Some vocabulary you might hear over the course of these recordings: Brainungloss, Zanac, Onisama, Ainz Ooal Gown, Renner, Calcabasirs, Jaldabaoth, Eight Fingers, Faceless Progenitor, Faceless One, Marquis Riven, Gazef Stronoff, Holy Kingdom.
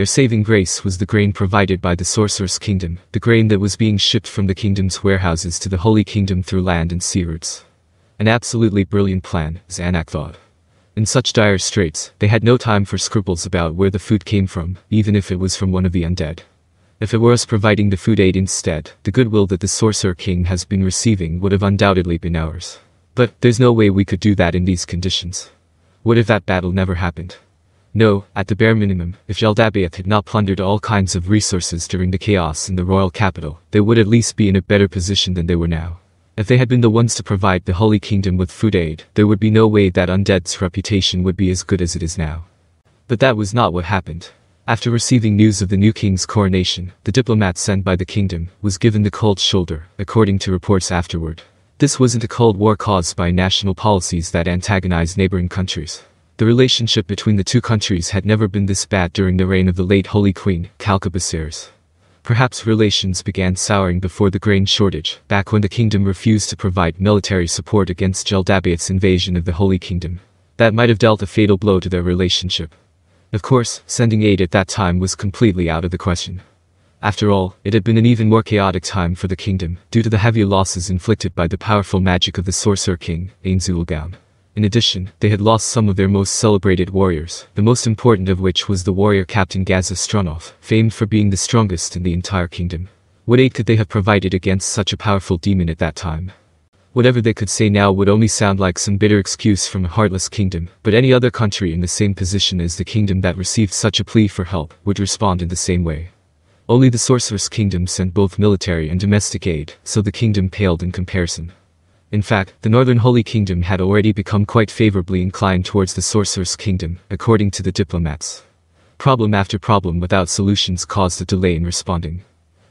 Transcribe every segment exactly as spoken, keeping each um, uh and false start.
Their saving grace was the grain provided by the Sorcerer's Kingdom, the grain that was being shipped from the kingdom's warehouses to the Holy Kingdom through land and sea routes. An absolutely brilliant plan, Zanac thought. In such dire straits, they had no time for scruples about where the food came from, even if it was from one of the undead. If it were us providing the food aid instead, the goodwill that the Sorcerer King has been receiving would have undoubtedly been ours. But there's no way we could do that in these conditions. What if that battle never happened? No, at the bare minimum, if Jaldabaoth had not plundered all kinds of resources during the chaos in the royal capital, they would at least be in a better position than they were now. If they had been the ones to provide the Holy Kingdom with food aid, there would be no way that Undead's reputation would be as good as it is now. But that was not what happened. After receiving news of the new king's coronation, the diplomat sent by the kingdom was given the cold shoulder, according to reports afterward. This wasn't a Cold War caused by national policies that antagonize neighboring countries. The relationship between the two countries had never been this bad during the reign of the late Holy Queen, Calcabasirs. Perhaps relations began souring before the grain shortage, back when the kingdom refused to provide military support against Jaldabaoth's invasion of the Holy Kingdom. That might have dealt a fatal blow to their relationship. Of course, sending aid at that time was completely out of the question. After all, it had been an even more chaotic time for the kingdom, due to the heavy losses inflicted by the powerful magic of the Sorcerer King, Ainz Ooal Gown. In addition, they had lost some of their most celebrated warriors, the most important of which was the warrior captain Gazef Stronoff, famed for being the strongest in the entire kingdom. What aid could they have provided against such a powerful demon at that time? Whatever they could say now would only sound like some bitter excuse from a heartless kingdom, but any other country in the same position as the kingdom that received such a plea for help would respond in the same way. Only the Sorcerer's Kingdom sent both military and domestic aid, so the kingdom paled in comparison. In fact, the Northern Holy Kingdom had already become quite favorably inclined towards the Sorcerer's Kingdom, according to the diplomats. Problem after problem without solutions caused a delay in responding.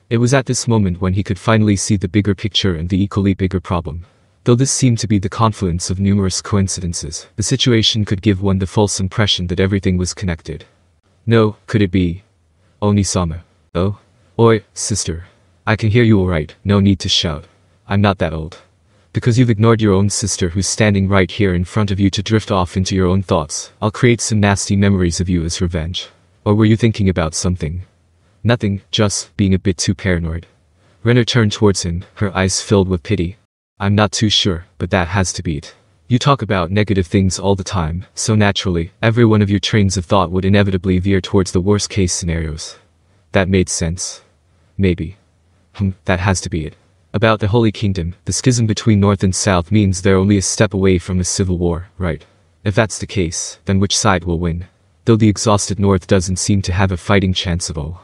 It was at this moment when he could finally see the bigger picture and the equally bigger problem. Though this seemed to be the confluence of numerous coincidences, the situation could give one the false impression that everything was connected. No, could it be? Onisama. Oh? Oi, sister. I can hear you alright, no need to shout. I'm not that old. Because you've ignored your own sister who's standing right here in front of you to drift off into your own thoughts, I'll create some nasty memories of you as revenge. Or were you thinking about something? Nothing, just being a bit too paranoid. Renner turned towards him, her eyes filled with pity. I'm not too sure, but that has to be it. You talk about negative things all the time, so naturally, every one of your trains of thought would inevitably veer towards the worst-case scenarios. That made sense. Maybe. Hmm, that has to be it. About the Holy Kingdom, the schism between North and South means they're only a step away from a civil war, right? If that's the case, then which side will win? Though the exhausted North doesn't seem to have a fighting chance at all.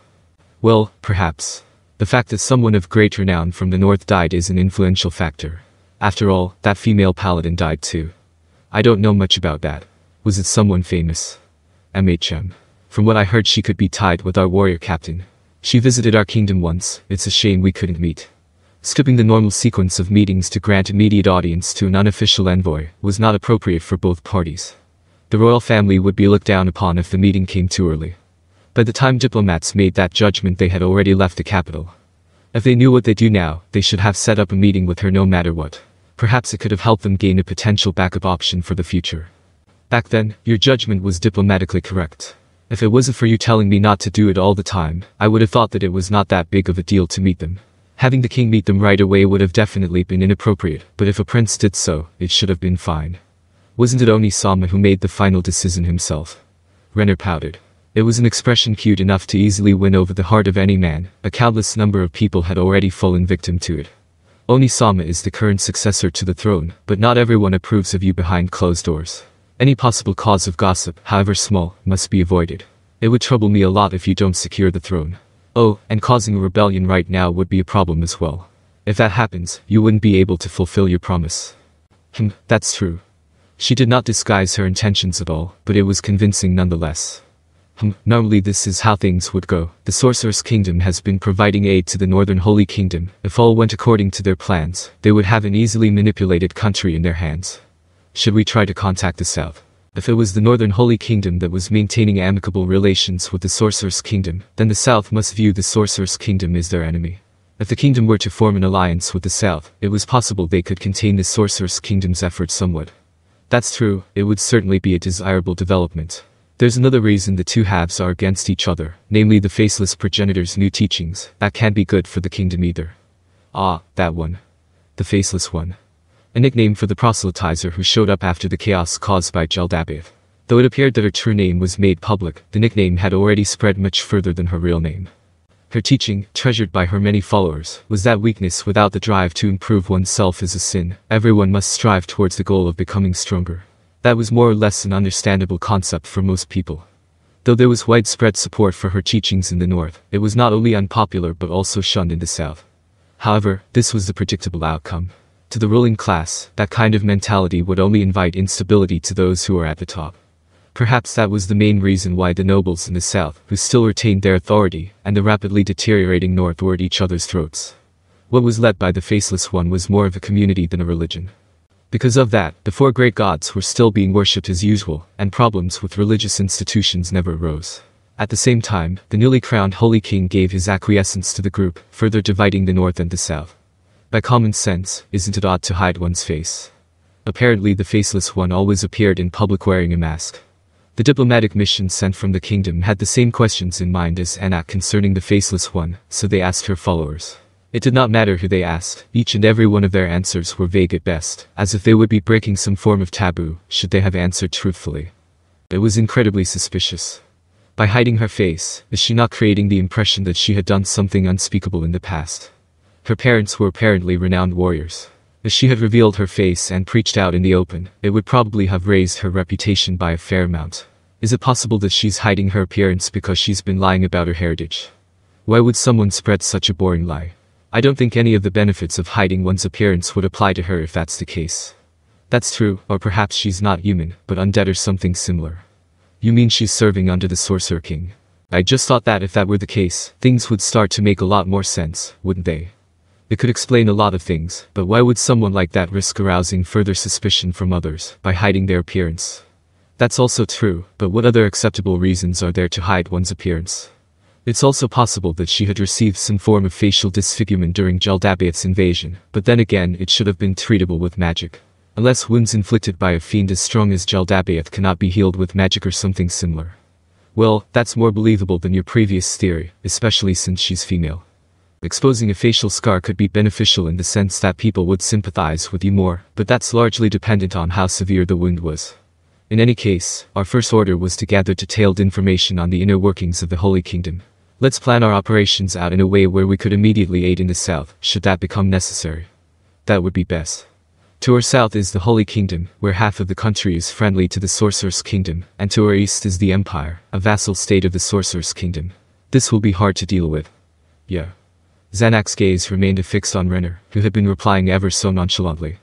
Well, perhaps. The fact that someone of great renown from the North died is an influential factor. After all, that female paladin died too. I don't know much about that. Was it someone famous? M H M. From what I heard, she could be tied with our warrior captain. She visited our kingdom once, it's a shame we couldn't meet. Skipping the normal sequence of meetings to grant immediate audience to an unofficial envoy was not appropriate for both parties. The royal family would be looked down upon if the meeting came too early. By the time diplomats made that judgment, they had already left the capital. If they knew what they do now, they should have set up a meeting with her no matter what. Perhaps it could have helped them gain a potential backup option for the future. Back then, your judgment was diplomatically correct. If it wasn't for you telling me not to do it all the time, I would have thought that it was not that big of a deal to meet them. Having the king meet them right away would have definitely been inappropriate, but if a prince did so, it should have been fine. Wasn't it Onisama who made the final decision himself? Renner pouted. It was an expression cute enough to easily win over the heart of any man, a countless number of people had already fallen victim to it. Onisama is the current successor to the throne, but not everyone approves of you behind closed doors. Any possible cause of gossip, however small, must be avoided. It would trouble me a lot if you don't secure the throne. Oh, and causing a rebellion right now would be a problem as well. If that happens, you wouldn't be able to fulfill your promise. Hmm, that's true. She did not disguise her intentions at all, but it was convincing nonetheless. Hmm, normally this is how things would go. The Sorcerer's Kingdom has been providing aid to the Northern Holy Kingdom. If all went according to their plans, they would have an easily manipulated country in their hands. Should we try to contact the South? If it was the Northern Holy Kingdom that was maintaining amicable relations with the Sorcerer's Kingdom, then the South must view the Sorcerer's Kingdom as their enemy. If the kingdom were to form an alliance with the South, it was possible they could contain the Sorcerer's Kingdom's efforts somewhat. That's true, it would certainly be a desirable development. There's another reason the two halves are against each other, namely the Faceless Progenitor's new teachings, that can't be good for the kingdom either. Ah, that one. The Faceless One. A nickname for the proselytizer who showed up after the chaos caused by Jaldabaoth. Though it appeared that her true name was made public, the nickname had already spread much further than her real name. Her teaching, treasured by her many followers, was that weakness without the drive to improve oneself is a sin. Everyone must strive towards the goal of becoming stronger. That was more or less an understandable concept for most people. Though there was widespread support for her teachings in the north, it was not only unpopular but also shunned in the south. However, this was the predictable outcome. To the ruling class, that kind of mentality would only invite instability to those who are at the top. Perhaps that was the main reason why the nobles in the south, who still retained their authority, and the rapidly deteriorating north were at each other's throats. What was led by the Faceless One was more of a community than a religion. Because of that, the four great gods were still being worshipped as usual, and problems with religious institutions never arose. At the same time, the newly crowned Holy King gave his acquiescence to the group, further dividing the north and the south. By common sense, isn't it odd to hide one's face? Apparently the Faceless One always appeared in public wearing a mask. The diplomatic mission sent from the kingdom had the same questions in mind as Zanac concerning the Faceless One, so they asked her followers. It did not matter who they asked, each and every one of their answers were vague at best, as if they would be breaking some form of taboo, should they have answered truthfully. It was incredibly suspicious. By hiding her face, is she not creating the impression that she had done something unspeakable in the past? Her parents were apparently renowned warriors. If she had revealed her face and preached out in the open, it would probably have raised her reputation by a fair amount. Is it possible that she's hiding her appearance because she's been lying about her heritage? Why would someone spread such a boring lie? I don't think any of the benefits of hiding one's appearance would apply to her if that's the case. That's true, or perhaps she's not human, but undead or something similar. You mean she's serving under the Sorcerer King? I just thought that if that were the case, things would start to make a lot more sense, wouldn't they? It could explain a lot of things, but why would someone like that risk arousing further suspicion from others by hiding their appearance? That's also true, but what other acceptable reasons are there to hide one's appearance? It's also possible that she had received some form of facial disfigurement during Jaldabaoth's invasion, but then again it should have been treatable with magic. Unless wounds inflicted by a fiend as strong as Jaldabaoth cannot be healed with magic or something similar. Well, that's more believable than your previous theory, especially since she's female. Exposing a facial scar could be beneficial in the sense that people would sympathize with you more, but that's largely dependent on how severe the wound was. In any case, our first order was to gather detailed information on the inner workings of the Holy Kingdom. Let's plan our operations out in a way where we could immediately aid in the south, should that become necessary. That would be best. To our south is the Holy Kingdom, where half of the country is friendly to the Sorcerer's Kingdom, and to our east is the Empire, a vassal state of the Sorcerer's Kingdom. This will be hard to deal with. Yeah. Zanac's gaze remained affixed on Renner, who had been replying ever so nonchalantly.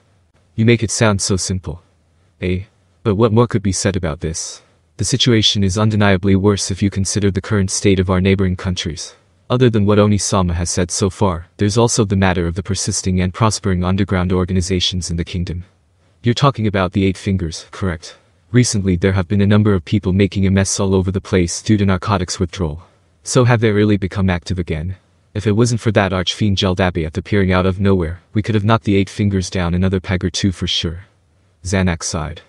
You make it sound so simple. Eh? But what more could be said about this? The situation is undeniably worse if you consider the current state of our neighboring countries. Other than what Onisama has said so far, there's also the matter of the persisting and prospering underground organizations in the kingdom. You're talking about the Eight Fingers, correct? Recently there have been a number of people making a mess all over the place due to narcotics withdrawal. So have they really become active again? If it wasn't for that archfiend Jaldabaoth appearing out of nowhere, we could have knocked the Eight Fingers down another peg or two for sure. Zanac sighed.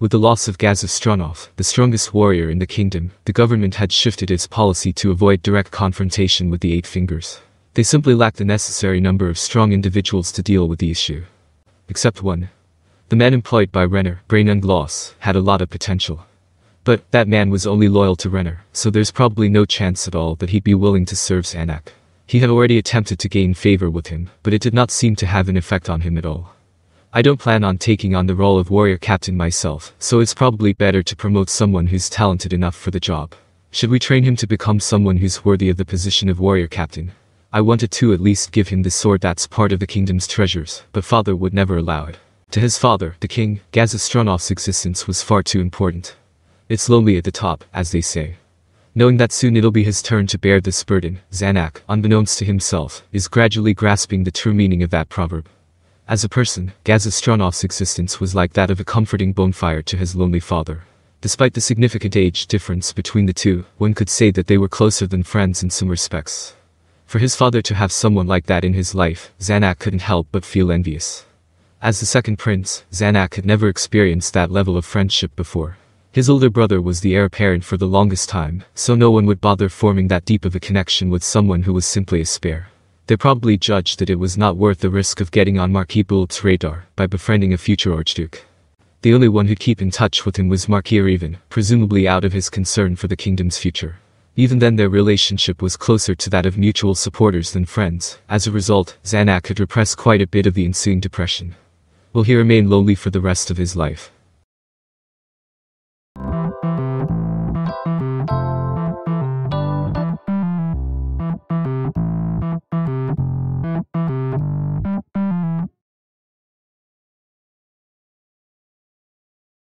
With the loss of Gazef Stronoff, the strongest warrior in the kingdom, the government had shifted its policy to avoid direct confrontation with the Eight Fingers. They simply lacked the necessary number of strong individuals to deal with the issue. Except one. The man employed by Renner, Brainungloss, had a lot of potential. But that man was only loyal to Renner, so there's probably no chance at all that he'd be willing to serve Zanac. He had already attempted to gain favor with him, but it did not seem to have an effect on him at all. I don't plan on taking on the role of warrior captain myself, so it's probably better to promote someone who's talented enough for the job. Should we train him to become someone who's worthy of the position of warrior captain? I wanted to at least give him the sword that's part of the kingdom's treasures, but father would never allow it. To his father, the king, Gazef Stronoff's existence was far too important. It's lonely at the top, as they say. Knowing that soon it'll be his turn to bear this burden, Zanac, unbeknownst to himself, is gradually grasping the true meaning of that proverb. As a person, Gazef Stronoff's existence was like that of a comforting bonfire to his lonely father. Despite the significant age difference between the two, one could say that they were closer than friends in some respects. For his father to have someone like that in his life, Zanac couldn't help but feel envious. As the second prince, Zanac had never experienced that level of friendship before. His older brother was the heir apparent for the longest time, so no one would bother forming that deep of a connection with someone who was simply a spare. They probably judged that it was not worth the risk of getting on Marquis Bulb's radar by befriending a future Archduke. The only one who'd keep in touch with him was Marquis Riven, presumably out of his concern for the kingdom's future. Even then their relationship was closer to that of mutual supporters than friends. As a result, Zanac had repressed quite a bit of the ensuing depression. Well, he remained lonely for the rest of his life.